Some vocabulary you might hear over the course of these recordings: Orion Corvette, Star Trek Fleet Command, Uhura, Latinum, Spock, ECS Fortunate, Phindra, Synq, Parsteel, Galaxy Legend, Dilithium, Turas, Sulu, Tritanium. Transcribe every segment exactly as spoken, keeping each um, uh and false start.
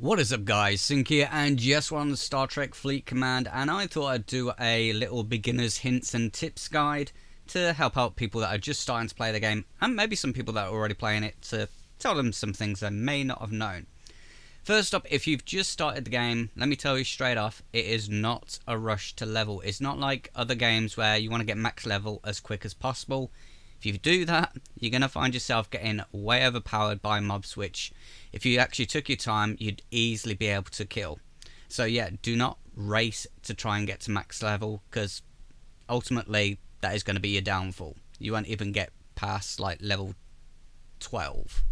What is up guys, Synq here, and yes, we're on the Star Trek Fleet Command, and I thought I'd do a little beginner's hints and tips guide to help out people that are just starting to play the game, and maybe some people that are already playing it, to tell them some things they may not have known. First up, if you've just started the game, let me tell you straight off, it is not a rush to level. It's not like other games where you want to get max level as quick as possible. If you do that, you're going to find yourself getting way overpowered by mobs, which if you actually took your time, you'd easily be able to kill. So yeah, do not race to try and get to max level, because ultimately that is going to be your downfall. You won't even get past like level twelve.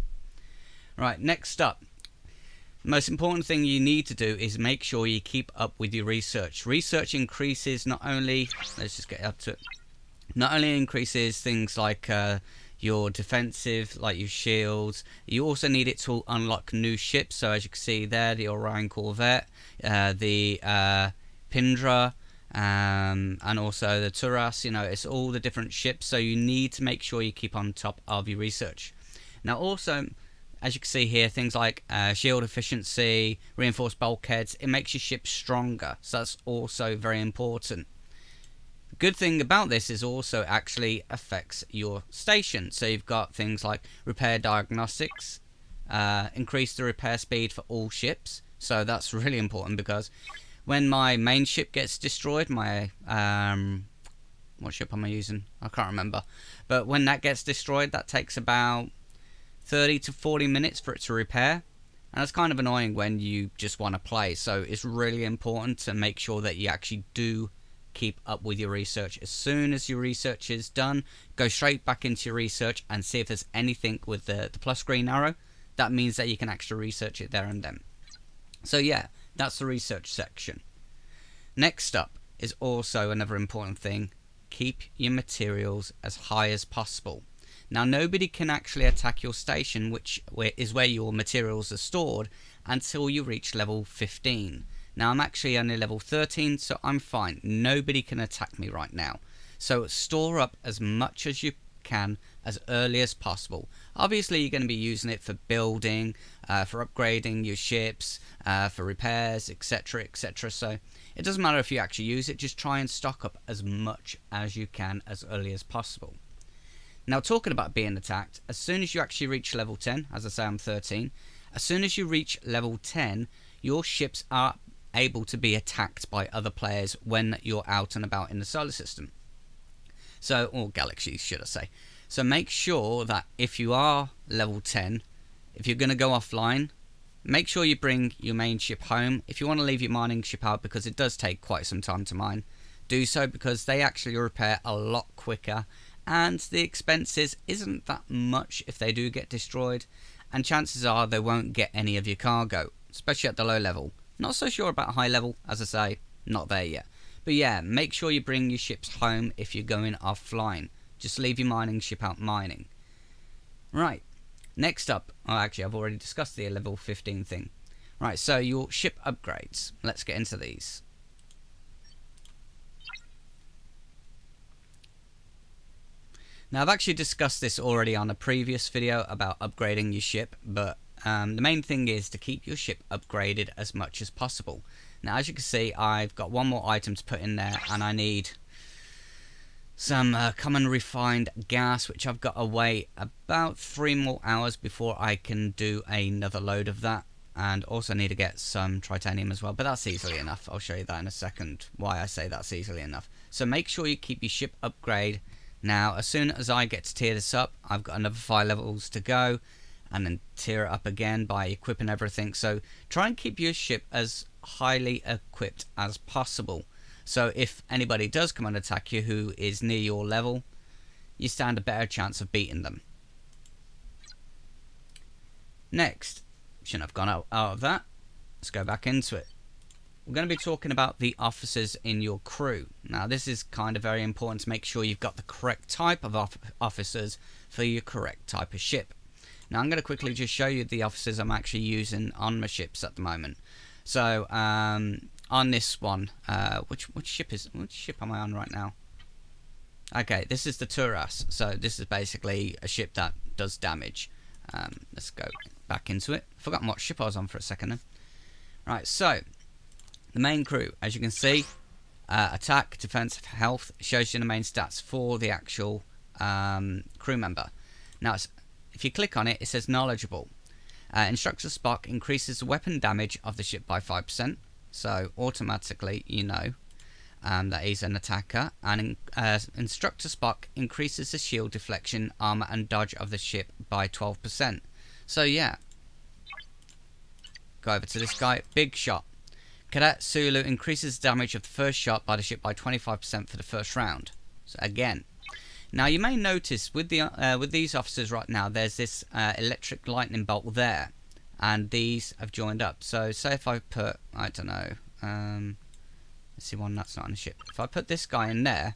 Right, next up. The most important thing you need to do is make sure you keep up with your research. Research increases not only... Let's just get up to it. Not only increases things like uh, your defensive, like your shields, you also need it to unlock new ships. So as you can see there, the Orion Corvette, uh, the uh, Phindra, um, and also the Turas. You know, it's all the different ships, so you need to make sure you keep on top of your research. Now also, as you can see here, things like uh, shield efficiency, reinforced bulkheads, it makes your ship stronger, so that's also very important. Good thing about this is also actually affects your station. So you've got things like repair diagnostics, uh, increase the repair speed for all ships. So that's really important, because when my main ship gets destroyed, my um, what ship am I using? I can't remember. But when that gets destroyed, that takes about thirty to forty minutes for it to repair. And that's kind of annoying when you just want to play. So it's really important to make sure that you actually do keep up with your research. As soon as your research is done, go straight back into your research and see if there's anything with the, the plus green arrow. That means that you can actually research it there and then. So yeah, that's the research section. Next up is also another important thing. Keep your materials as high as possible. Now nobody can actually attack your station, which is where your materials are stored, until you reach level fifteen. Now I'm actually only level thirteen, so I'm fine. Nobody can attack me right now. So store up as much as you can as early as possible. Obviously you're going to be using it for building, uh, for upgrading your ships, uh, for repairs, etc, et cetera. So it doesn't matter if you actually use it, just try and stock up as much as you can as early as possible. Now talking about being attacked, as soon as you actually reach level ten, as I say I'm thirteen, as soon as you reach level ten, your ships are able to be attacked by other players when you're out and about in the solar system, so, or galaxies should I say. So make sure that if you are level ten, if you're going to go offline, make sure you bring your main ship home. If you want to leave your mining ship out, because it does take quite some time to mine, do so, because they actually repair a lot quicker and the expenses isn't that much if they do get destroyed, and chances are they won't get any of your cargo, especially at the low level. Not so sure about high level, as I say, not there yet. But yeah, make sure you bring your ships home if you're going offline. Just leave your mining ship out mining. Right, next up, oh actually I've already discussed the level fifteen thing. Right, so your ship upgrades. Let's get into these. Now I've actually discussed this already on a previous video about upgrading your ship, but Um, the main thing is to keep your ship upgraded as much as possible. Now as you can see, I've got one more item to put in there, and I need some uh, common refined gas, which I've got to wait about three more hours before I can do another load of that, and also need to get some tritanium as well, but that's easily enough. I'll show you that in a second, why I say that's easily enough. So make sure you keep your ship upgrade. Now as soon as I get to tier this up, I've got another five levels to go, and then tier it up again by equipping everything. So try and keep your ship as highly equipped as possible, so if anybody does come and attack you who is near your level, you stand a better chance of beating them. Next, shouldn't have gone out, out of that, let's go back into it. We're going to be talking about the officers in your crew. Now this is kind of very important to make sure you've got the correct type of officers for your correct type of ship. Now I'm going to quickly just show you the officers I'm actually using on my ships at the moment. So um, on this one, uh, which which ship is which ship am I on right now? Okay, this is the Turas. So this is basically a ship that does damage. Um, let's go back into it. Forgotten what ship I was on for a second then. Right, so the main crew, as you can see, uh, attack, defense, health, shows you the main stats for the actual um, crew member. Now, it's, if you click on it, it says knowledgeable. Uh, Instructor Spock increases the weapon damage of the ship by five percent, so automatically you know um, that he's an attacker. And uh, Instructor Spock increases the shield deflection, armor and dodge of the ship by twelve percent. So yeah, go over to this guy, Big Shot. Cadet Sulu increases the damage of the first shot by the ship by twenty-five percent for the first round. So again, now you may notice with the uh, with these officers right now, there's this uh, electric lightning bolt there, and these have joined up. So say if I put, I don't know, um, let's see, one that's not on the ship. If I put this guy in there,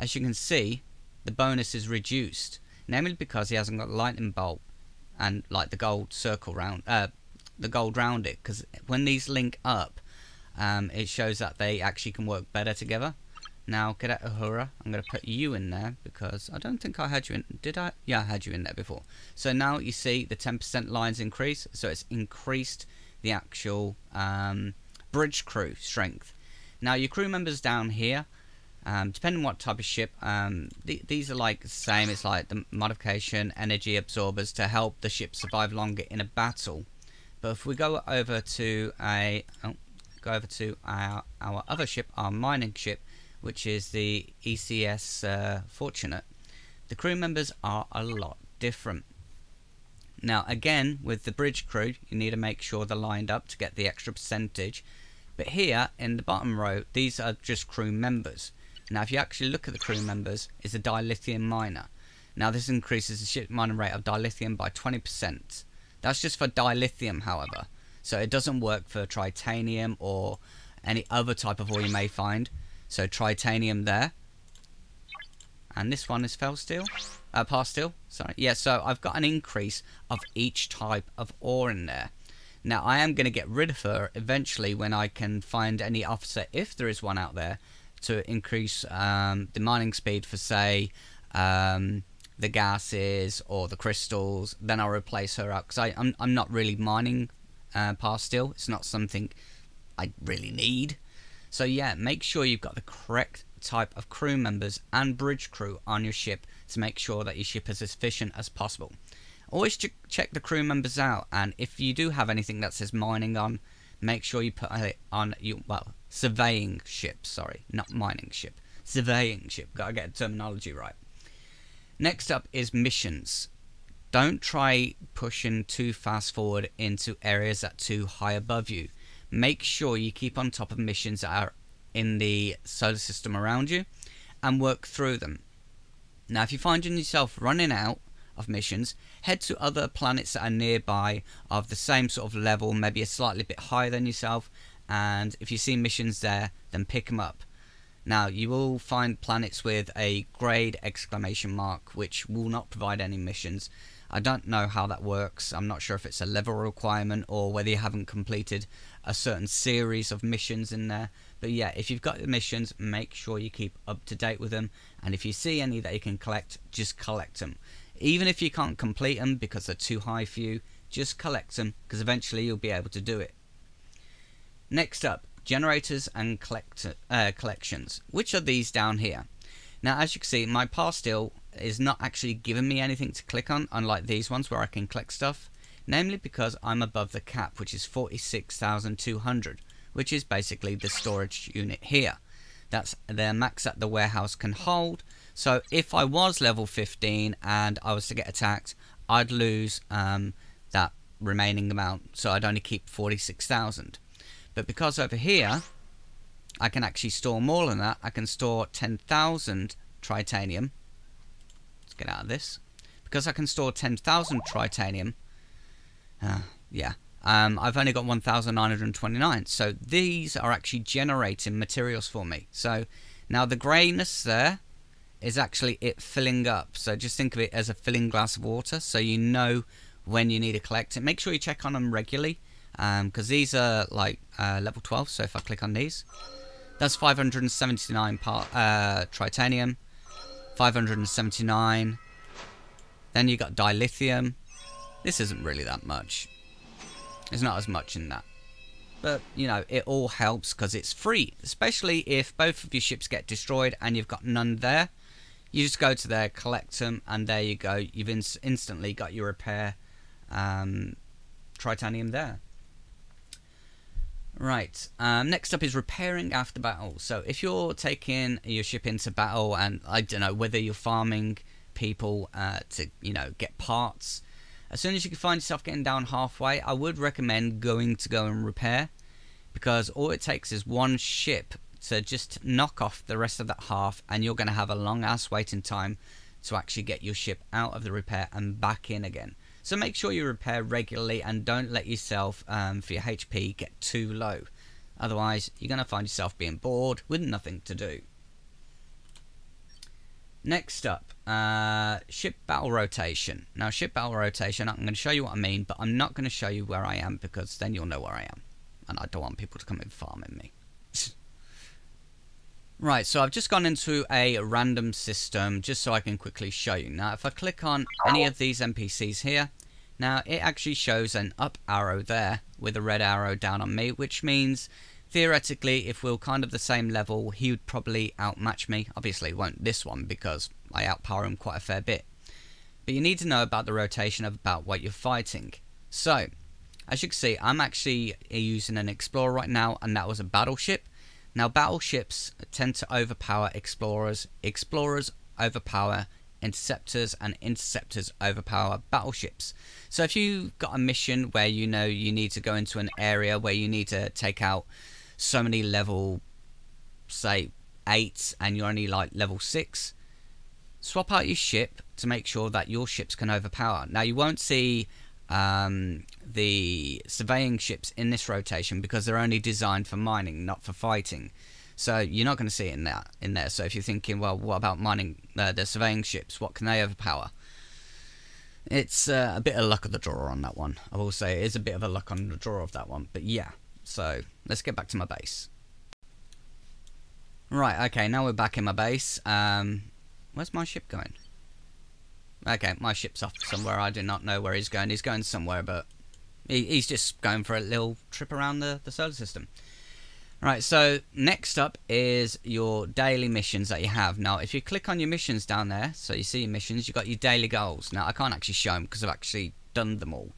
as you can see, the bonus is reduced, namely because he hasn't got a lightning bolt and like the gold circle round, uh, the gold round it. Because when these link up, um, it shows that they actually can work better together. Now, Cadet Uhura, I'm going to put you in there because I don't think I had you in. Did I? Yeah, I had you in there before. So now you see the ten percent lines increase. So it's increased the actual um, bridge crew strength. Now, your crew members down here, um, depending on what type of ship, um, th these are like the same. It's like the modification, energy absorbers to help the ship survive longer in a battle. But if we go over to a, oh, go over to our, our other ship, our mining ship, which is the E C S uh, Fortunate, the crew members are a lot different. Now again, with the bridge crew, you need to make sure they're lined up to get the extra percentage. But here in the bottom row, these are just crew members. Now if you actually look at the crew members, is a dilithium miner. Now this increases the ship mining rate of dilithium by twenty percent. That's just for dilithium, however. So it doesn't work for tritanium or any other type of ore you may find. So tritanium there, and this one is Parsteel. Uh, Parsteel, sorry. Yeah, so I've got an increase of each type of ore in there. Now I am going to get rid of her eventually when I can find any officer, if there is one out there, to increase um, the mining speed for, say, um, the gases or the crystals. Then I'll replace her out because I'm I'm not really mining uh, Parsteel. It's not something I really need. So yeah, make sure you've got the correct type of crew members and bridge crew on your ship to make sure that your ship is as efficient as possible. Always ch check the crew members out, and if you do have anything that says mining on, make sure you put it on your, well, surveying ship, sorry, not mining ship, surveying ship, gotta get the terminology right. Next up is missions. Don't try pushing too fast forward into areas that are too high above you. Make sure you keep on top of missions that are in the solar system around you and work through them. Now if you find yourself running out of missions, head to other planets that are nearby of the same sort of level, maybe a slightly bit higher than yourself, and if you see missions there, then pick them up. Now you will find planets with a grade exclamation mark which will not provide any missions. I don't know how that works. I'm not sure if it's a level requirement or whether you haven't completed a certain series of missions in there. But yeah, if you've got the missions, make sure you keep up to date with them. And if you see any that you can collect, just collect them. Even if you can't complete them because they're too high for you, just collect them because eventually you'll be able to do it. Next up, generators and collect uh, collections, which are these down here. Now, as you can see, my Parsteel is not actually giving me anything to click on, unlike these ones where I can collect stuff, namely because I'm above the cap, which is forty-six thousand two hundred, which is basically the storage unit here. That's their max that the warehouse can hold. So if I was level fifteen and I was to get attacked, I'd lose um, that remaining amount, so I'd only keep forty-six thousand. But because over here I can actually store more than that, I can store ten thousand tritanium. Get out of this because I can store ten thousand tritanium. Uh, yeah, um, I've only got one thousand nine hundred twenty-nine, so these are actually generating materials for me. So now the greyness there is actually it filling up, so just think of it as a filling glass of water, so you know when you need to collect it. Make sure you check on them regularly because um, these are like uh, level twelve. So if I click on these, that's five hundred seventy-nine part uh, tritanium, five hundred seventy-nine, then you got dilithium. This isn't really that much. There's not as much in that. But, you know, it all helps because it's free. Especially if both of your ships get destroyed and you've got none there. You just go to there, collect them, and there you go. You've in instantly got your repair um, Tritanium there. Right, um, next up is repairing after battle. So if you're taking your ship into battle, and I don't know, whether you're farming people uh, to, you know, get parts, as soon as you can find yourself getting down halfway, I would recommend going to go and repair, because all it takes is one ship to just knock off the rest of that half, and you're going to have a long ass waiting time to actually get your ship out of the repair and back in again. So make sure you repair regularly and don't let yourself, um, for your H P, get too low. Otherwise, you're going to find yourself being bored with nothing to do. Next up, uh, ship battle rotation. Now, ship battle rotation, I'm going to show you what I mean, but I'm not going to show you where I am, because then you'll know where I am. And I don't want people to come and farm in me. Right, so I've just gone into a random system just so I can quickly show you. Now, if I click on any of these N P Cs here, now it actually shows an up arrow there with a red arrow down on me, which means theoretically, if we're kind of the same level, he would probably outmatch me. Obviously, won't this one, because I outpower him quite a fair bit. But you need to know about the rotation of about what you're fighting. So, as you can see, I'm actually using an explorer right now, and that was a battleship. Now, battleships tend to overpower explorers. Explorers overpower interceptors, and interceptors overpower battleships. So if you've got a mission where you know you need to go into an area where you need to take out so many level, say, eights, and you're only like level six, swap out your ship to make sure that your ships can overpower. Now, you won't see um, the surveying ships in this rotation, because they're only designed for mining, not for fighting. So you're not going to see it in that in there. So if you're thinking, well, what about mining uh, the surveying ships? What can they overpower? It's uh, a bit of luck of the draw on that one. I will say it is a bit of a luck on the draw of that one. But yeah. So let's get back to my base. Right. Okay. Now we're back in my base. Um, where's my ship going? Okay, my ship's off somewhere. I do not know where he's going. He's going somewhere, but he, he's just going for a little trip around the, the solar system. Right, so next up is your daily missions that you have. Now, if you click on your missions down there, so you see your missions, you've got your daily goals. Now, I can't actually show them because I've actually done them all.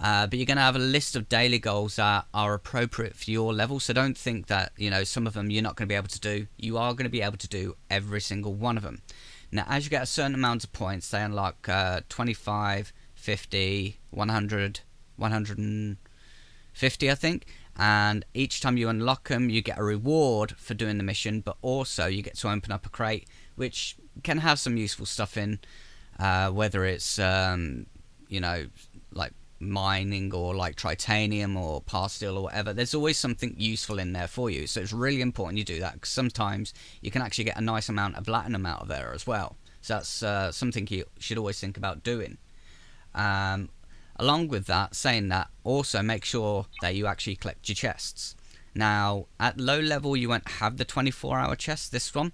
Uh, but you're going to have a list of daily goals that are appropriate for your level. So don't think that, you know, some of them you're not going to be able to do. You are going to be able to do every single one of them. Now, as you get a certain amount of points, they unlock uh, twenty-five, fifty, one hundred, one hundred fifty, I think. And each time you unlock them, you get a reward for doing the mission, but also you get to open up a crate, which can have some useful stuff in, uh, whether it's, um, you know, like mining or like Tritanium or Parsteel or whatever. There's always something useful in there for you. So it's really important you do that, because sometimes you can actually get a nice amount of platinum out of there as well. So that's uh, something you should always think about doing. Um, along with that, saying that, also make sure that you actually collect your chests. Now, at low level, you won't have the twenty-four hour chest, this one.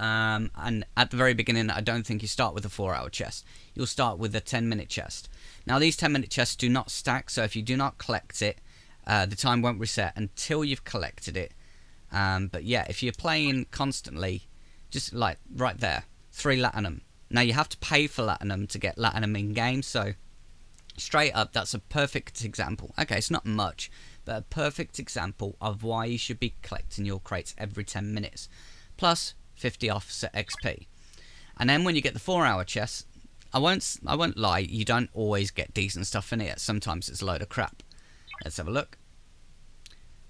Um, and at the very beginning, I don't think you start with a four hour chest. You'll start with a ten minute chest. Now, these ten minute chests do not stack, so if you do not collect it, uh, the time won't reset until you've collected it. Um, but yeah, if you're playing constantly, just like right there, three Latinum. Now, you have to pay for Latinum to get Latinum in-game, so straight up, that's a perfect example. Okay, it's not much, but a perfect example of why you should be collecting your crates every ten minutes. Plus fifty officer X P. And then when you get the four hour chest, I won't, I won't lie, you don't always get decent stuff in here. Sometimes it's a load of crap. Let's have a look.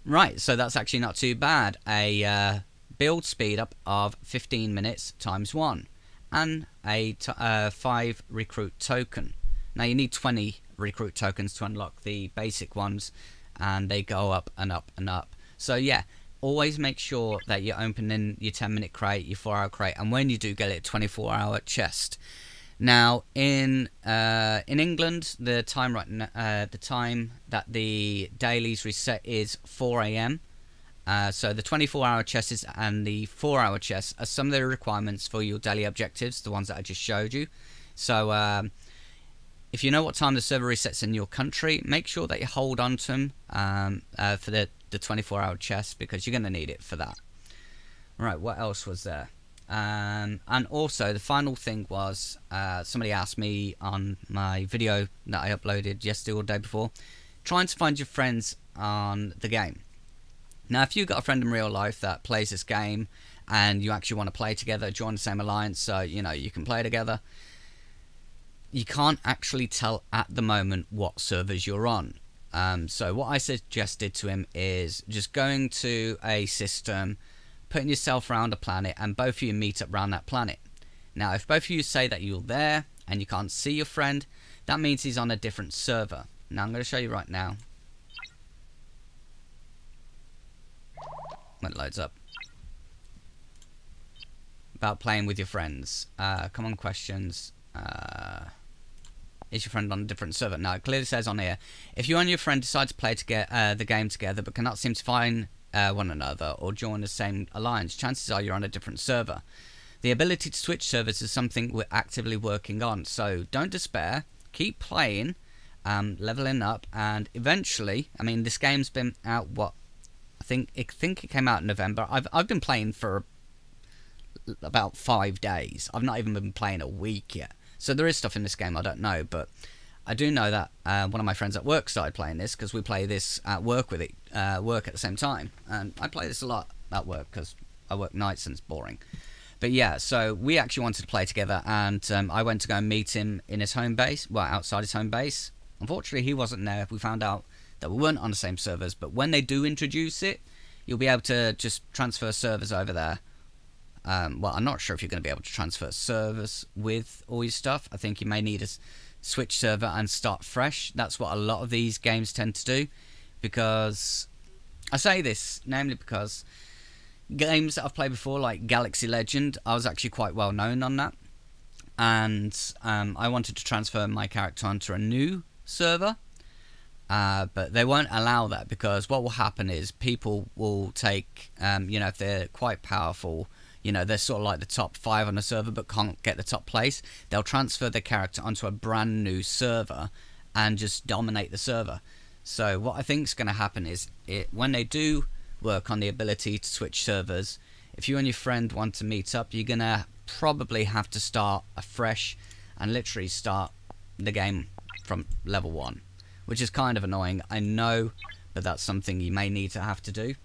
Right, so that's actually not too bad. A uh, build speed up of fifteen minutes times one. And a t uh, five recruit token. Now, you need twenty recruit tokens to unlock the basic ones, and they go up and up and up. So yeah, always make sure that you're opening your ten minute crate, your four hour crate, and when you do get it, twenty-four hour chest. Now, in uh, in England, the time right uh, the time that the dailies reset is four A M Uh, so the twenty-four hour chests and the four hour chests are some of the requirements for your daily objectives, the ones that I just showed you. So Um, If you know what time the server resets in your country, make sure that you hold on to them um, uh, for the twenty-four hour chest, because you're going to need it for that. Right, what else was there? Um, and also, the final thing was, uh, somebody asked me on my video that I uploaded yesterday or the day before, trying to find your friends on the game. Now, if you've got a friend in real life that plays this game and you actually want to play together, join the same alliance, so, you know, you can play together, you can't actually tell at the moment what servers you're on. Um, so what I suggested to him is just going to a system, putting yourself around a planet, and both of you meet up around that planet. Now, if both of you say that you're there and you can't see your friend, that means he's on a different server. Now, I'm going to show you right now. It loads up. About playing with your friends. Uh, common questions. Uh, is your friend on a different server? Now, it clearly says on here, if you and your friend decide to play to get, uh, the game together but cannot seem to find Uh, one another or join the same alliance, chances are you're on a different server. The ability to switch servers is something we're actively working on, so don't despair. Keep playing, um, leveling up, and eventually, I mean, this game's been out, what, I think I think it came out in November. I've, I've been playing for about five days. I've not even been playing a week yet, so there is stuff in this game I don't know, but I do know that uh, one of my friends at work started playing this, because we play this at work with it, uh, work at the same time. And I play this a lot at work because I work nights and it's boring. But yeah, so we actually wanted to play together, and um, I went to go and meet him in his home base, well, outside his home base. Unfortunately, he wasn't there. We found out that we weren't on the same servers, but when they do introduce it, you'll be able to just transfer servers over there. Um, well, I'm not sure if you're going to be able to transfer servers with all your stuff. I think you may need a switch server and start fresh. That's what a lot of these games tend to do, because I say this namely because games that I've played before, like Galaxy Legend, I was actually quite well known on that, and um, I wanted to transfer my character onto a new server, uh, but they won't allow that, because what will happen is people will take, um, you know, if they're quite powerful, you know, they're sort of like the top five on a server but can't get the top place, they'll transfer their character onto a brand new server and just dominate the server. So what I think is going to happen is, it, when they do work on the ability to switch servers, if you and your friend want to meet up, you're going to probably have to start afresh and literally start the game from level one, which is kind of annoying, I know, but that's something you may need to have to do.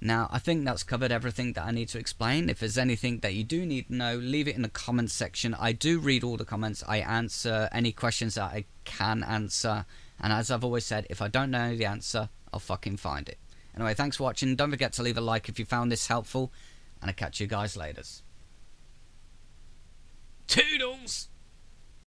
Now, I think that's covered everything that I need to explain. If there's anything that you do need to know, leave it in the comments section. I do read all the comments. I answer any questions that I can answer. And as I've always said, if I don't know the answer, I'll fucking find it. Anyway, thanks for watching. Don't forget to leave a like if you found this helpful. And I'll catch you guys later. Toodles!